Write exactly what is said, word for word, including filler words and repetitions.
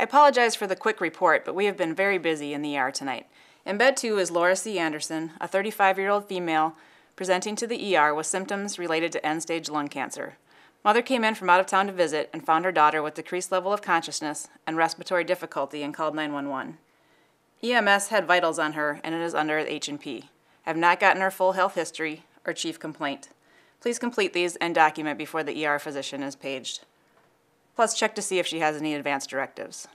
I apologize for the quick report, but we have been very busy in the E R tonight. In bed two is Laura C. Anderson, a thirty-five-year-old female presenting to the E R with symptoms related to end-stage lung cancer. Mother came in from out of town to visit and found her daughter with decreased level of consciousness and respiratory difficulty and called nine one one. E M S had vitals on her and it is under H and P. I have not gotten her full health history or chief complaint. Please complete these and document before the E R physician is paged. Plus check to see if she has any advance directives.